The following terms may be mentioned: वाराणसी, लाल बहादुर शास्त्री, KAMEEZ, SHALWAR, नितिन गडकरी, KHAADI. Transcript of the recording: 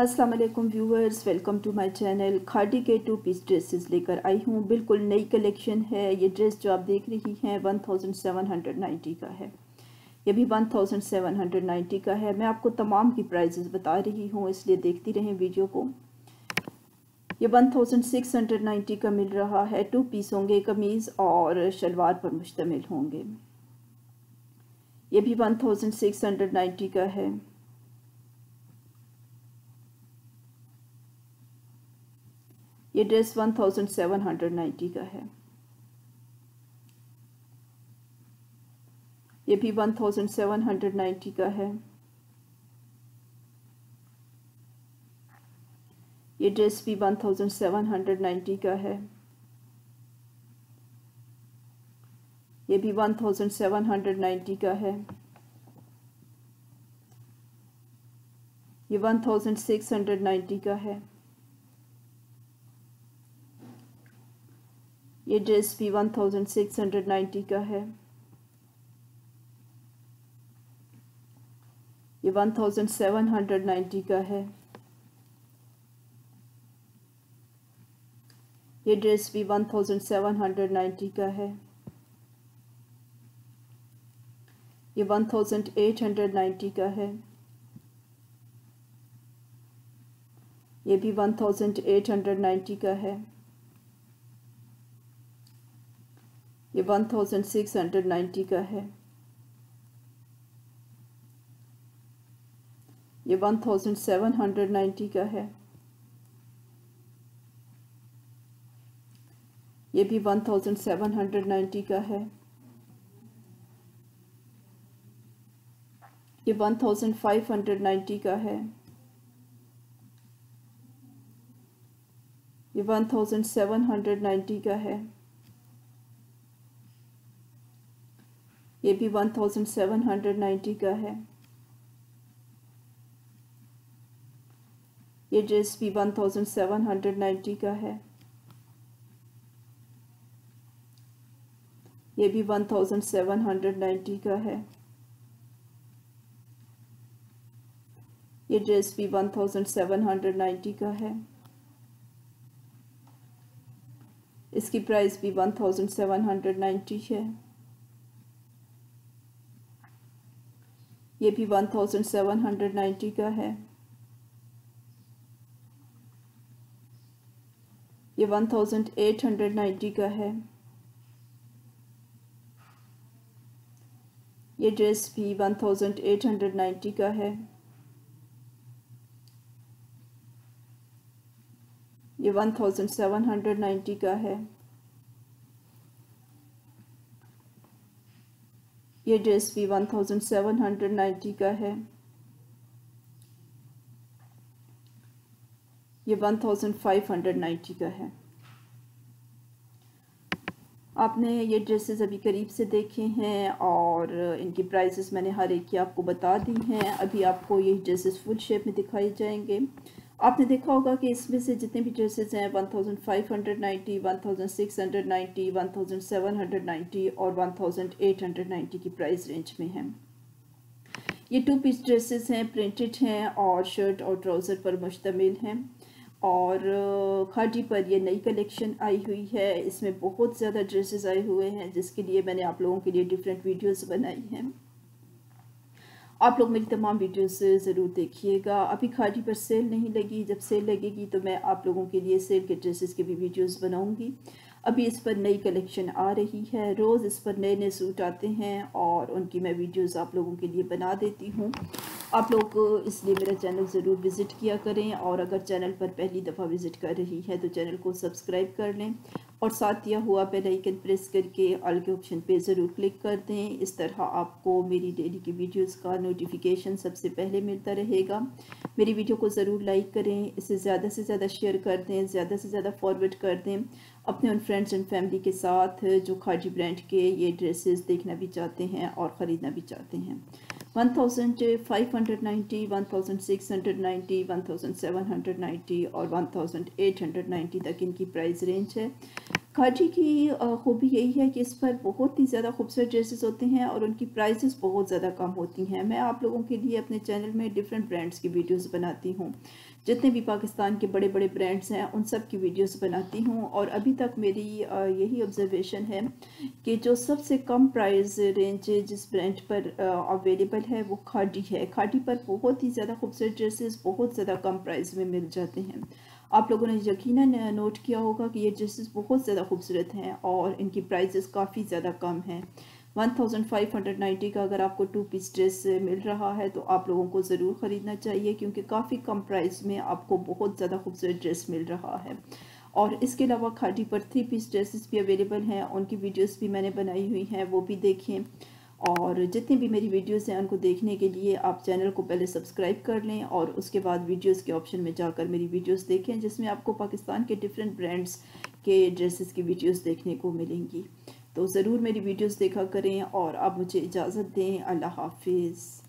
अस्सलाम वालेकुम viewers, welcome to my channel. खाड़ी के 2 पीस ड्रेसेस लेकर आई हूँ। बिल्कुल नई कलेक्शन है। ये ड्रेस जो आप देख रही हैं 1790 का है, ये भी 1790 का है। मैं आपको तमाम की प्राइसेस बता रही हूँ, इसलिए देखती रहें वीडियो को। ये 1690 का मिल रहा है। 2 पीस होंगे, कमीज़ और शलवार पर मुश्तमिल होंगे। ये भी 1690 का है। ये ड्रेस 1790 का है। ये भी 1790 का है। ये ड्रेस भी 1790 का है। ये भी 1790 का है। ये 1690 का है। ये ड्रेस भी 1690 का है। ये 1790 का है। ये ड्रेस भी 1790 का है। ये 1890 का है। ये भी 1890 का है। ये 1690 का है। ये 1790 का है। ये भी 1790 का है। ये 1590 का है। ये 1790 का है। ये भी 1790 का है। ये ड्रेस भी 1790 का है। ये भी 1790 का है। ये ड्रेस भी 1790 का है। इसकी प्राइस भी 1790 है। ये भी 1790 का है। ये 1890 का है। ये ड्रेस भी 1890 का है। ये 1790 का है। ये ड्रेस भी 1790 का है। ये 1590 का है। आपने ये ड्रेसेस अभी करीब से देखे हैं और इनकी प्राइसेस मैंने हर एक की आपको बता दी हैं। अभी आपको ये ड्रेसेस फुल शेप में दिखाए जाएंगे। आपने देखा होगा कि इसमें से जितने भी ड्रेसेस हैं 1590, 1690, 1790 और 1890 की प्राइस रेंज में हैं। ये 2 पीस ड्रेसेस हैं, प्रिंटेड हैं और शर्ट और ट्राउज़र पर मुश्तमिल हैं। और खाड़ी पर ये नई कलेक्शन आई हुई है। इसमें बहुत ज़्यादा ड्रेसेस आए हुए हैं, जिसके लिए मैंने आप लोगों के लिए डिफरेंट वीडियोस बनाई हैं। आप लोग मेरी तमाम वीडियोस ज़रूर देखिएगा। अभी खाड़ी पर सेल नहीं लगी, जब सेल लगेगी तो मैं आप लोगों के लिए सेल के ड्रेसेस के भी वीडियोस बनाऊंगी। अभी इस पर नई कलेक्शन आ रही है, रोज़ इस पर नए नए सूट आते हैं और उनकी मैं वीडियोस आप लोगों के लिए बना देती हूँ। आप लोग इसलिए मेरा चैनल ज़रूर विज़िट किया करें, और अगर चैनल पर पहली दफ़ा विज़िट कर रही है तो चैनल को सब्सक्राइब कर लें और साथ दिया हुआ बेल आइकन प्रेस करके ऑल के ऑप्शन पे ज़रूर क्लिक कर दें। इस तरह आपको मेरी डेली की वीडियोस का नोटिफिकेशन सबसे पहले मिलता रहेगा। मेरी वीडियो को ज़रूर लाइक करें, इसे ज़्यादा से ज़्यादा शेयर कर दें, ज़्यादा से ज़्यादा फॉरवर्ड कर दें अपने उन फ्रेंड्स एंड फैमिली के साथ जो खाड़ी ब्रांड के ये ड्रेसेस देखना भी चाहते हैं और ख़रीदना भी चाहते हैं। 1590, 1690, 1790 और 1890 तक इनकी प्राइस रेंज है। खाजी की खूबी यही है कि इस पर बहुत ही ज़्यादा खूबसूरत ड्रेसेस होते हैं और उनकी प्राइसेस बहुत ज़्यादा कम होती हैं। मैं आप लोगों के लिए अपने चैनल में डिफरेंट ब्रांड्स की वीडियोस बनाती हूँ, जितने भी पाकिस्तान के बड़े बड़े ब्रांड्स हैं उन सब की वीडियोस बनाती हूँ। और अभी तक मेरी यही ऑब्जर्वेशन है कि जो सबसे कम प्राइस रेंज जिस ब्रांड पर अवेलेबल है वो खादी है। खादी पर बहुत ही ज़्यादा खूबसूरत ड्रेसेस बहुत ज़्यादा कम प्राइस में मिल जाते हैं। आप लोगों ने यकीनन नोट किया होगा कि ये ड्रेसेस बहुत ज़्यादा खूबसूरत हैं और इनकी प्राइसेस काफ़ी ज़्यादा कम हैं। 1590 का अगर आपको 2 पीस ड्रेस मिल रहा है तो आप लोगों को ज़रूर ख़रीदना चाहिए, क्योंकि काफ़ी कम प्राइस में आपको बहुत ज़्यादा खूबसूरत ड्रेस मिल रहा है। और इसके अलावा खादी पर 3 पीस ड्रेसेस भी अवेलेबल हैं, उनकी वीडियोस भी मैंने बनाई हुई हैं, वो भी देखें। और जितनी भी मेरी वीडियोस हैं उनको देखने के लिए आप चैनल को पहले सब्सक्राइब कर लें और उसके बाद वीडियोस के ऑप्शन में जाकर मेरी वीडियोस देखें, जिसमें आपको पाकिस्तान के डिफरेंट ब्रांड्स के ड्रेसेस की वीडियोस देखने को मिलेंगी। तो ज़रूर मेरी वीडियोस देखा करें और आप मुझे इजाज़त दें। अल्लाह हाफिज़।